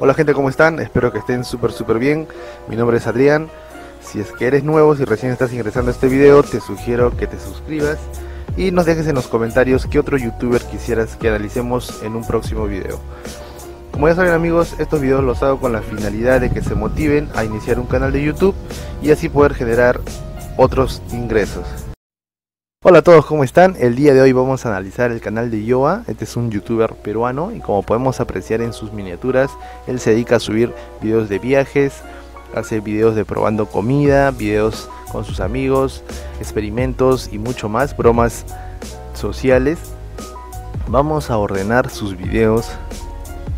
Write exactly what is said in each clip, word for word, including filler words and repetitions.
Hola gente, ¿cómo están? Espero que estén súper súper bien. Mi nombre es Adrián. Si es que eres nuevo, si recién estás ingresando a este video, te sugiero que te suscribas y nos dejes en los comentarios qué otro youtuber quisieras que analicemos en un próximo video. Como ya saben amigos, estos videos los hago con la finalidad de que se motiven a iniciar un canal de YouTube y así poder generar otros ingresos. Hola a todos, ¿cómo están? El día de hoy vamos a analizar el canal de Ayuwoki. Este es un youtuber peruano y como podemos apreciar en sus miniaturas, él se dedica a subir videos de viajes, hace videos de probando comida, videos con sus amigos, experimentos y mucho más, bromas sociales. Vamos a ordenar sus videos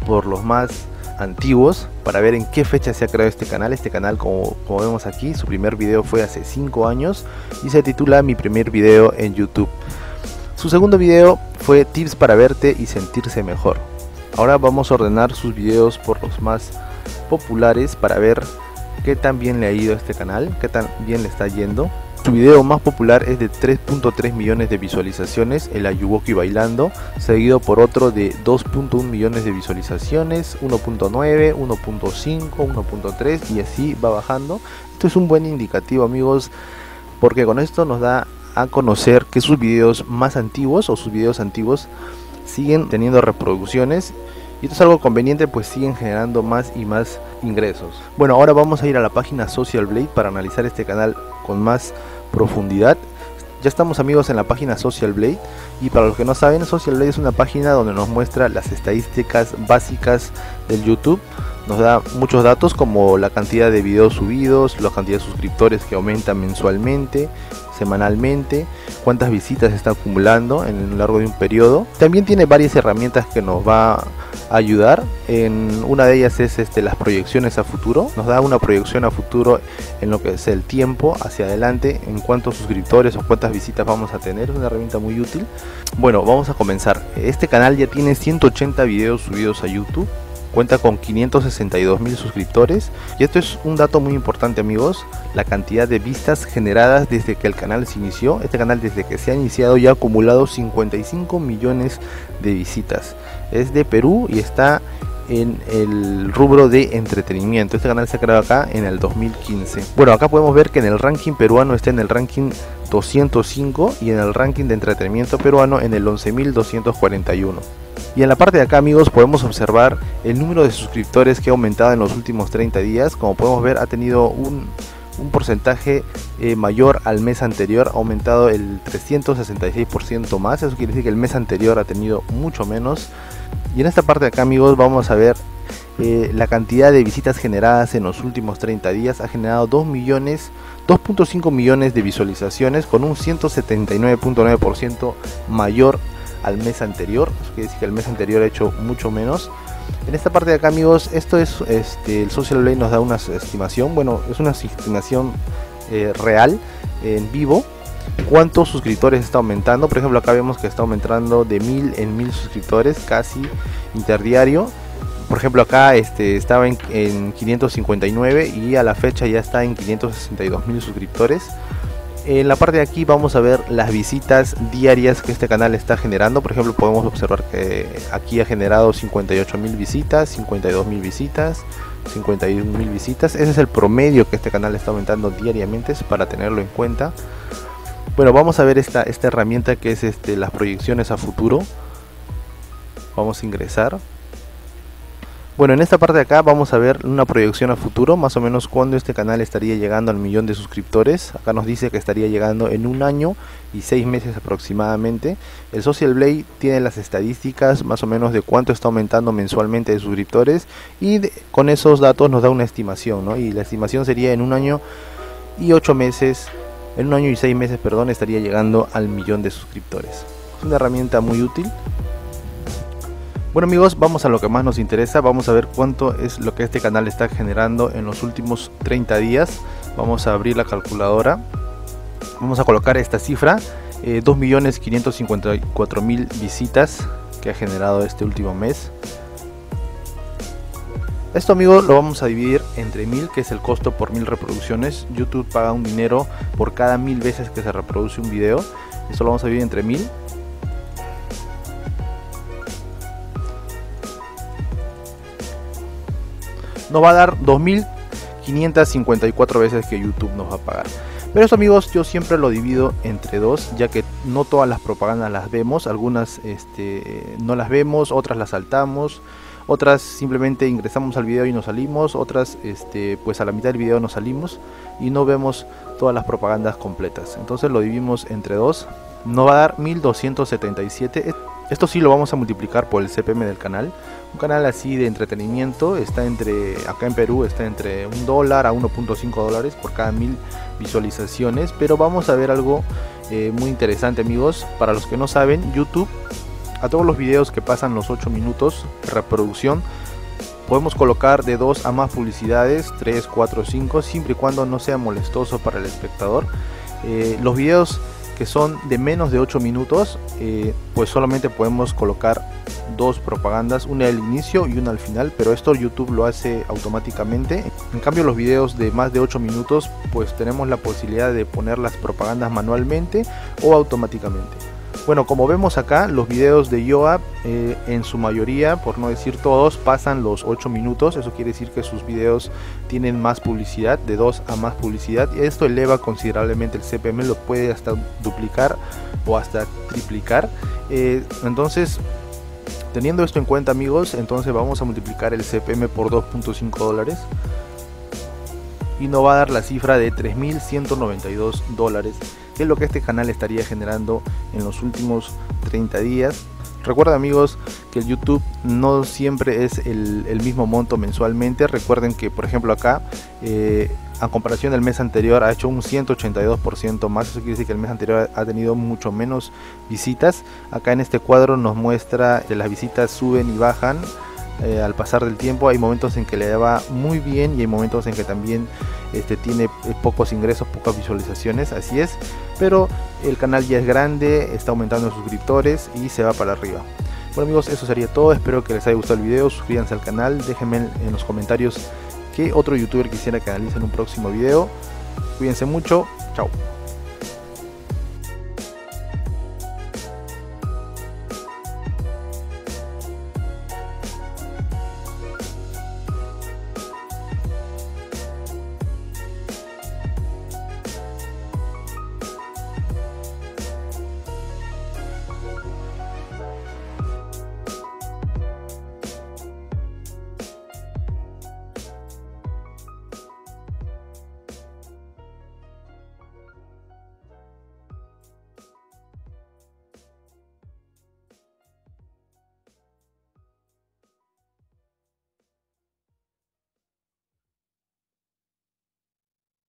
por los más antiguos para ver en qué fecha se ha creado este canal. Este canal, como, como vemos aquí, su primer video fue hace cinco años y se titula Mi primer video en YouTube. Su segundo video fue Tips para verte y sentirse mejor. Ahora vamos a ordenar sus videos por los más populares para ver qué tan bien le ha ido a este canal, qué tan bien le está yendo. Su video más popular es de tres punto tres millones de visualizaciones, el Ayuwoki bailando, seguido por otro de dos punto uno millones de visualizaciones, uno punto nueve, uno punto cinco, uno punto tres y así va bajando. Esto es un buen indicativo amigos, porque con esto nos da a conocer que sus videos más antiguos o sus videos antiguos siguen teniendo reproducciones. Y esto es algo conveniente, pues siguen generando más y más ingresos. Bueno, ahora vamos a ir a la página Social Blade para analizar este canal con más profundidad. Ya estamos amigos en la página Social Blade. Y para los que no saben, Social Blade es una página donde nos muestra las estadísticas básicas del YouTube. Nos da muchos datos como la cantidad de videos subidos, la cantidad de suscriptores que aumentan mensualmente, semanalmente, cuántas visitas está acumulando en lo largo de un periodo. También tiene varias herramientas que nos va a ayudar. En una de ellas es este, las proyecciones a futuro. Nos da una proyección a futuro en lo que es el tiempo hacia adelante, en cuántos suscriptores o cuántas visitas vamos a tener. Es una herramienta muy útil. Bueno, vamos a comenzar. Este canal ya tiene ciento ochenta videos subidos a YouTube. Cuenta con quinientos sesenta y dos mil suscriptores. Y esto es un dato muy importante amigos, la cantidad de vistas generadas desde que el canal se inició. Este canal desde que se ha iniciado ya ha acumulado cincuenta y cinco millones de visitas. Es de Perú y está en el rubro de entretenimiento. Este canal se ha creado acá en el dos mil quince. Bueno, acá podemos ver que en el ranking peruano está en el ranking doscientos cinco y en el ranking de entretenimiento peruano en el once mil doscientos cuarenta y uno. Y en la parte de acá amigos podemos observar el número de suscriptores que ha aumentado en los últimos treinta días. Como podemos ver, ha tenido un, un porcentaje eh, mayor al mes anterior, ha aumentado el trescientos sesenta y seis por ciento más. Eso quiere decir que el mes anterior ha tenido mucho menos. Y en esta parte de acá amigos vamos a ver eh, la cantidad de visitas generadas en los últimos treinta días. Ha generado dos millones, dos punto cinco millones de visualizaciones con un ciento setenta y nueve punto nueve por ciento mayor al mes anterior. Eso quiere decir que el mes anterior ha hecho mucho menos. En esta parte de acá amigos, esto es este, el Social Blade nos da una estimación, bueno, es una estimación eh, real, eh, en vivo, cuántos suscriptores está aumentando. Por ejemplo, acá vemos que está aumentando de mil en mil suscriptores casi interdiario. Por ejemplo, acá este, estaba en, en quinientos cincuenta y nueve y a la fecha ya está en quinientos sesenta y dos mil suscriptores. En la parte de aquí vamos a ver las visitas diarias que este canal está generando. Por ejemplo, podemos observar que aquí ha generado cincuenta y ocho mil visitas, cincuenta y dos mil visitas, cincuenta y un mil visitas. Ese es el promedio que este canal está aumentando diariamente, es para tenerlo en cuenta. Bueno, vamos a ver esta, esta herramienta que es este, las proyecciones a futuro. Vamos a ingresar. Bueno, en esta parte de acá vamos a ver una proyección a futuro, más o menos cuando este canal estaría llegando al millón de suscriptores. Acá nos dice que estaría llegando en un año y seis meses aproximadamente. El Social Blade tiene las estadísticas más o menos de cuánto está aumentando mensualmente de suscriptores y de, con esos datos nos da una estimación, ¿no? Y la estimación sería en un año y ocho meses, en un año y seis meses, perdón, estaría llegando al millón de suscriptores. Es una herramienta muy útil. Bueno amigos, vamos a lo que más nos interesa, vamos a ver cuánto es lo que este canal está generando en los últimos treinta días. Vamos a abrir la calculadora, vamos a colocar esta cifra, eh, dos millones quinientos cincuenta y cuatro mil visitas que ha generado este último mes. Esto amigos lo vamos a dividir entre mil, que es el costo por mil reproducciones. YouTube paga un dinero por cada mil veces que se reproduce un video. Esto lo vamos a dividir entre mil. nos va a dar dos mil quinientas cincuenta y cuatro veces que YouTube nos va a pagar. Pero eso, amigos, yo siempre lo divido entre dos, ya que no todas las propagandas las vemos, algunas este, no las vemos, otras las saltamos, otras simplemente ingresamos al video y nos salimos, otras este, pues a la mitad del video nos salimos y no vemos todas las propagandas completas. Entonces lo dividimos entre dos, nos va a dar mil doscientos setenta y siete. Esto sí lo vamos a multiplicar por el C P M del canal. Un canal así de entretenimiento está entre, acá en Perú está entre un dólar a uno punto cinco dólares por cada mil visualizaciones. Pero vamos a ver algo eh, muy interesante, amigos. Para los que no saben, YouTube, a todos los videos que pasan los ocho minutos de reproducción, podemos colocar de dos a más publicidades, tres, cuatro, cinco, siempre y cuando no sea molestoso para el espectador. Eh, los videos que son de menos de ocho minutos, eh, pues solamente podemos colocar dos propagandas, una al inicio y una al final, pero esto YouTube lo hace automáticamente. En cambio, los videos de más de ocho minutos, pues tenemos la posibilidad de poner las propagandas manualmente o automáticamente. Bueno, como vemos acá, los videos de I O A, eh, en su mayoría, por no decir todos, pasan los ocho minutos. Eso quiere decir que sus videos tienen más publicidad, de dos a más publicidad. Esto eleva considerablemente el C P M, lo puede hasta duplicar o hasta triplicar. Eh, entonces, teniendo esto en cuenta, amigos, entonces vamos a multiplicar el C P M por dos punto cinco dólares. Y nos va a dar la cifra de tres mil ciento noventa y dos dólares. Es lo que este canal estaría generando en los últimos treinta días. Recuerden, amigos, que el YouTube no siempre es el, el mismo monto mensualmente. Recuerden que, por ejemplo, acá eh, a comparación del mes anterior ha hecho un ciento ochenta y dos por ciento más. Eso quiere decir que el mes anterior ha tenido mucho menos visitas. Acá en este cuadro nos muestra que las visitas suben y bajan Eh, al pasar del tiempo. Hay momentos en que le va muy bien y hay momentos en que también este, tiene pocos ingresos, pocas visualizaciones, así es, pero el canal ya es grande, está aumentando los suscriptores y se va para arriba. Bueno, amigos, eso sería todo. Espero que les haya gustado el video, suscríbanse al canal, déjenme en los comentarios qué otro youtuber quisiera que analice en un próximo video. Cuídense mucho, chao.